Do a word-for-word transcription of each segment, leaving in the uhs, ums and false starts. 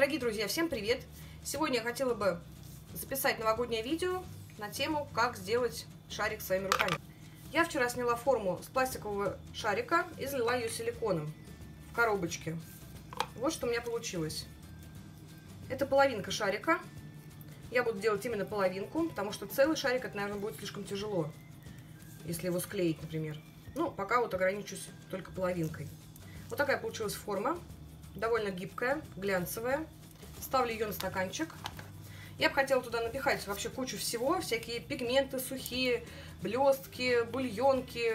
Дорогие друзья, всем привет! Сегодня я хотела бы записать новогоднее видео на тему, как сделать шарик своими руками. Я вчера сняла форму с пластикового шарика и залила ее силиконом в коробочке. Вот что у меня получилось. Это половинка шарика. Я буду делать именно половинку, потому что целый шарик, это, наверное, будет слишком тяжело, если его склеить, например. Ну, пока вот ограничусь только половинкой. Вот такая получилась форма, довольно гибкая, глянцевая. Ставлю ее на стаканчик. Я бы хотела туда напихать вообще кучу всего, всякие пигменты сухие, блестки, бульонки,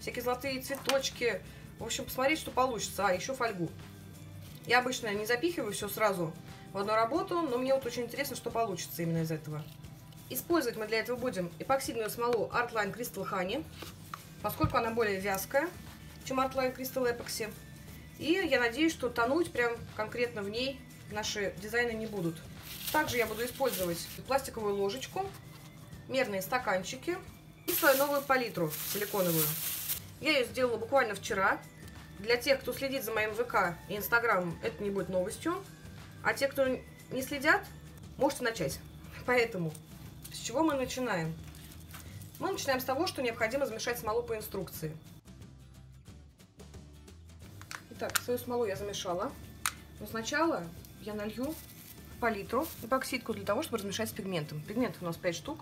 всякие золотые цветочки. В общем, посмотреть, что получится. А, еще фольгу. Я обычно не запихиваю все сразу в одну работу, но мне вот очень интересно, что получится именно из этого. Использовать мы для этого будем эпоксидную смолу Artline Crystal Honey, поскольку она более вязкая, чем Artline Crystal Epoxy. И я надеюсь, что тонуть прям конкретно в ней наши дизайны не будут. Также я буду использовать пластиковую ложечку, мерные стаканчики и свою новую палитру силиконовую. Я ее сделала буквально вчера. Для тех, кто следит за моим ВК и Инстаграмом, это не будет новостью. А те, кто не следят, можете начать. Поэтому с чего мы начинаем? Мы начинаем с того, что необходимо замешать смолу по инструкции. Итак, свою смолу я замешала, но сначала я налью в палитру эпоксидку для того, чтобы размешать с пигментом. Пигментов у нас пять штук.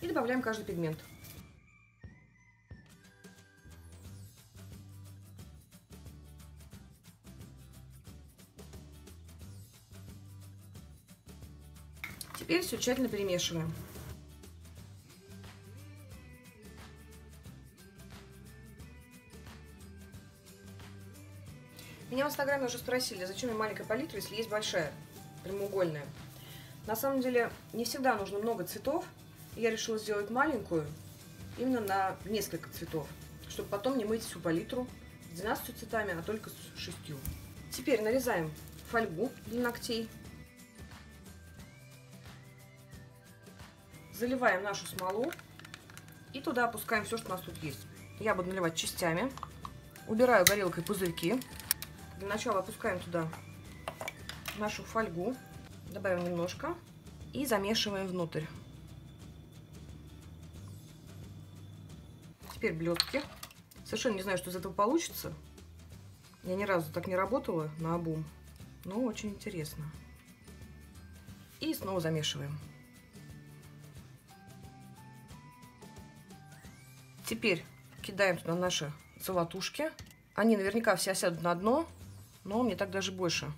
И добавляем каждый пигмент. Теперь все тщательно перемешиваем. Меня в Инстаграме уже спросили, зачем мне маленькая палитра, если есть большая, прямоугольная. На самом деле, не всегда нужно много цветов. Я решила сделать маленькую, именно на несколько цветов, чтобы потом не мыть всю палитру с двенадцатью цветами, а только с шестью. Теперь нарезаем фольгу для ногтей. Заливаем нашу смолу и туда опускаем все, что у нас тут есть. Я буду наливать частями. Убираю горелкой пузырьки. Для начала опускаем туда нашу фольгу, добавим немножко и замешиваем внутрь. Теперь блестки. Совершенно не знаю, что из этого получится. Я ни разу так не работала наобум, но очень интересно. И снова замешиваем. Теперь кидаем туда наши золотушки. Они наверняка все осядут на дно. Но мне так даже больше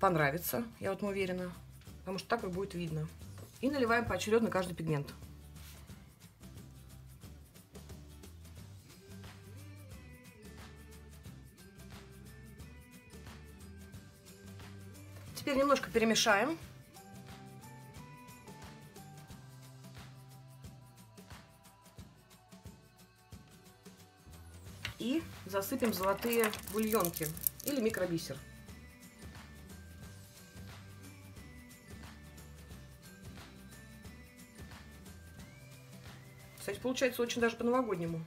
понравится, я в этом уверена, потому что так и будет видно. И наливаем поочередно каждый пигмент. Теперь немножко перемешаем. И засыпем золотые бульонки или микробисер. Кстати, получается очень даже по-новогоднему.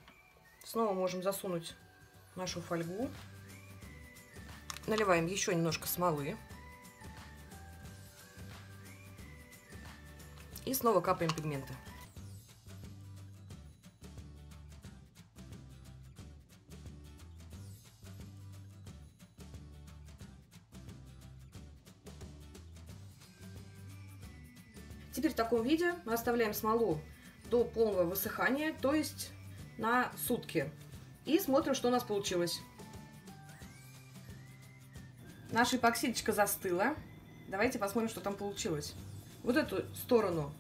Снова можем засунуть нашу фольгу. Наливаем еще немножко смолы. И снова капаем пигменты. Теперь в таком виде мы оставляем смолу до полного высыхания, то есть на сутки. И смотрим, что у нас получилось. Наша эпоксидочка застыла. Давайте посмотрим, что там получилось. Вот эту сторону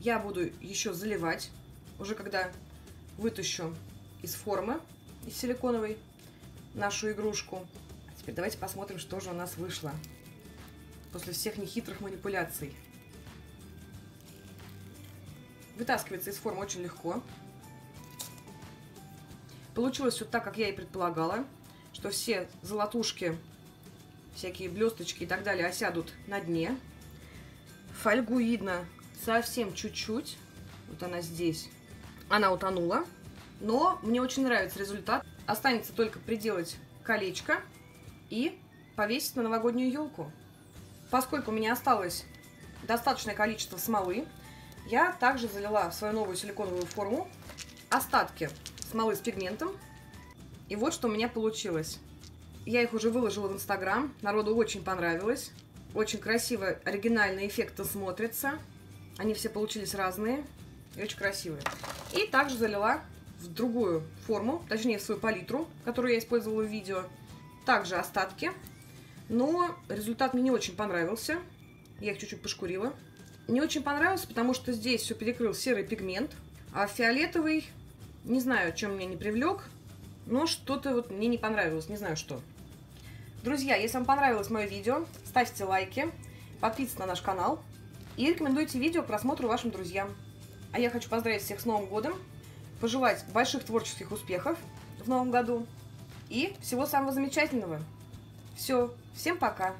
я буду еще заливать, уже когда вытащу из формы, из силиконовой, нашу игрушку. А теперь давайте посмотрим, что же у нас вышло после всех нехитрых манипуляций. Вытаскивается из формы очень легко. Получилось вот так, как я и предполагала, что все золотушки, всякие блесточки и так далее осядут на дне. Фольгу видно совсем чуть-чуть. Вот она здесь. Она утонула. Но мне очень нравится результат. Останется только приделать колечко и повесить на новогоднюю елку. Поскольку у меня осталось достаточное количество смолы, я также залила в свою новую силиконовую форму остатки смолы с пигментом. И вот что у меня получилось. Я их уже выложила в Инстаграм, народу очень понравилось. Очень красиво, оригинально, эффектно смотрится. Они все получились разные и очень красивые. И также залила в другую форму, точнее в свою палитру, которую я использовала в видео. Также остатки. Но результат мне не очень понравился. Я их чуть-чуть пошкурила. Не очень понравился, потому что здесь все перекрыл серый пигмент. А фиолетовый, не знаю, чем меня не привлек, но что-то вот мне не понравилось, не знаю что. Друзья, если вам понравилось мое видео, ставьте лайки, подписывайтесь на наш канал и рекомендуйте видео к просмотру вашим друзьям. А я хочу поздравить всех с Новым годом, пожелать больших творческих успехов в новом году и всего самого замечательного. Все, всем пока!